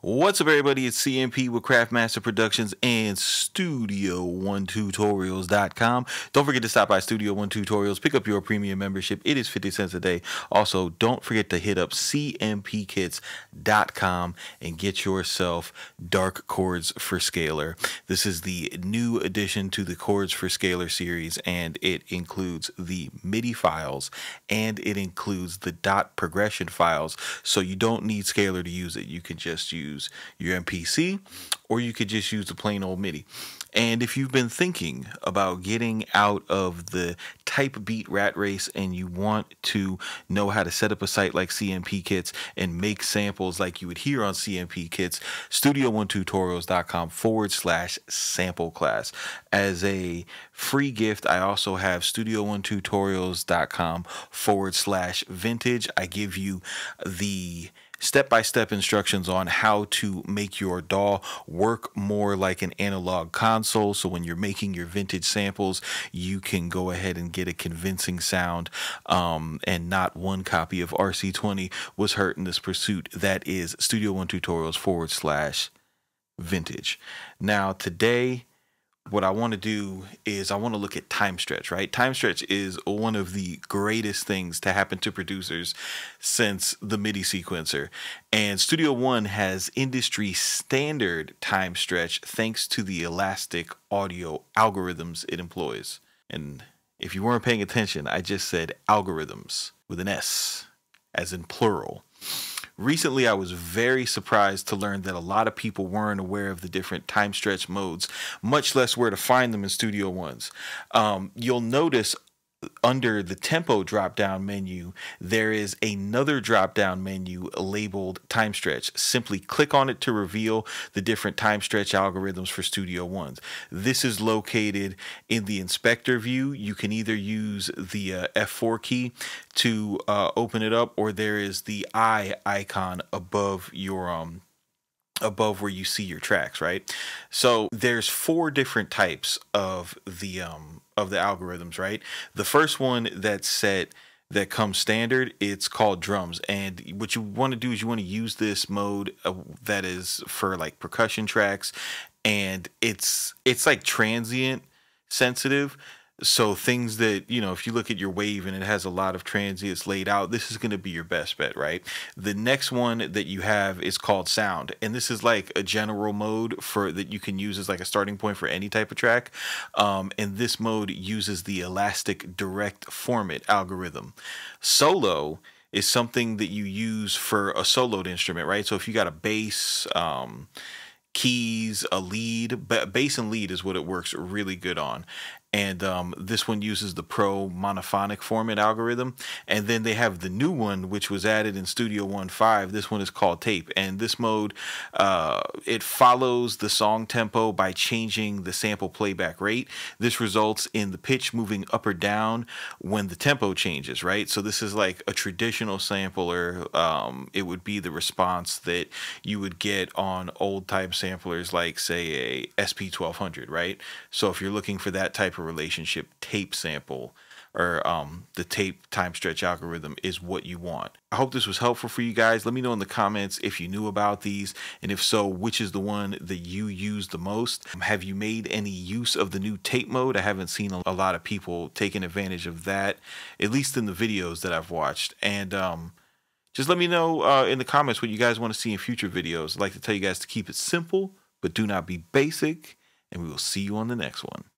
What's up, everybody? It's CMP with Craftmaster Productions and StudioOneTutorials.com. Don't forget to stop by Studio One Tutorials. Pick up your premium membership. It is 50 cents a day. Also, don't forget to hit up CMPKits.com and get yourself Dark Chords for Scalar. This is the new addition to the Chords for Scalar series, and it includes the MIDI files and it includes the dot progression files. So you don't need Scalar to use it. You can just use your MPC, or you could just use the plain old MIDI. And if you've been thinking about getting out of the type beat rat race and you want to know how to set up a site like CMP Kits and make samples like you would hear on CMP Kits, StudioOneTutorials.com/sample class. As a free gift, I also have StudioOneTutorials.com/vintage. I give you the step-by-step instructions on how to make your DAW work more like an analog console, so when you're making your vintage samples you can go ahead and get a convincing sound, and not one copy of RC20 was hurt in this pursuit. That is StudioOneTutorials.com/vintage. Now today what I want to do is I want to look at time stretch, right? Time stretch is one of the greatest things to happen to producers since the MIDI sequencer. And Studio One has industry standard time stretch thanks to the elastic audio algorithms it employs. And if you weren't paying attention, I just said algorithms with an S, as in plural. Recently, I was very surprised to learn that a lot of people weren't aware of the different time stretch modes, much less where to find them in Studio Ones. You'll notice under the tempo drop-down menu, there is another drop-down menu labeled time stretch. Simply click on it to reveal the different time stretch algorithms for Studio Ones. This is located in the inspector view. You can either use the F4 key to open it up, or there is the eye icon above your above where you see your tracks, right? So there's four different types of the algorithms, right? The first one that's set, that comes standard, it's called drums, and what you want to do is you want to use this mode that is for like percussion tracks, and it's like transient sensitive. So things that, you know, if you look at your wave and it has a lot of transients laid out, this is going to be your best bet, right? The next one that you have is called sound. And this is like a general mode for that you can use as like a starting point for any type of track. And this mode uses the elastic direct formant algorithm. Solo is something that you use for a soloed instrument, right? So if you got a bass, keys, a lead, bass and lead is what it works really good on. And this one uses the pro monophonic format algorithm. And then they have the new one, which was added in Studio One 5. This one is called tape. And this mode, it follows the song tempo by changing the sample playback rate. This results in the pitch moving up or down when the tempo changes, right? So this is like a traditional sampler. It would be the response that you would get on old type samplers like, say, a SP1200, right? So if you're looking for that type of relationship, tape sample or the tape time stretch algorithm is what you want. I hope this was helpful for you guys. Let me know in the comments if you knew about these, and if so, which is the one that you use the most. Have you made any use of the new tape mode? I haven't seen a lot of people taking advantage of that, at least in the videos that I've watched. And just let me know in the comments what you guys want to see in future videos. I'd like to tell you guys to keep it simple, but do not be basic, and we will see you on the next one.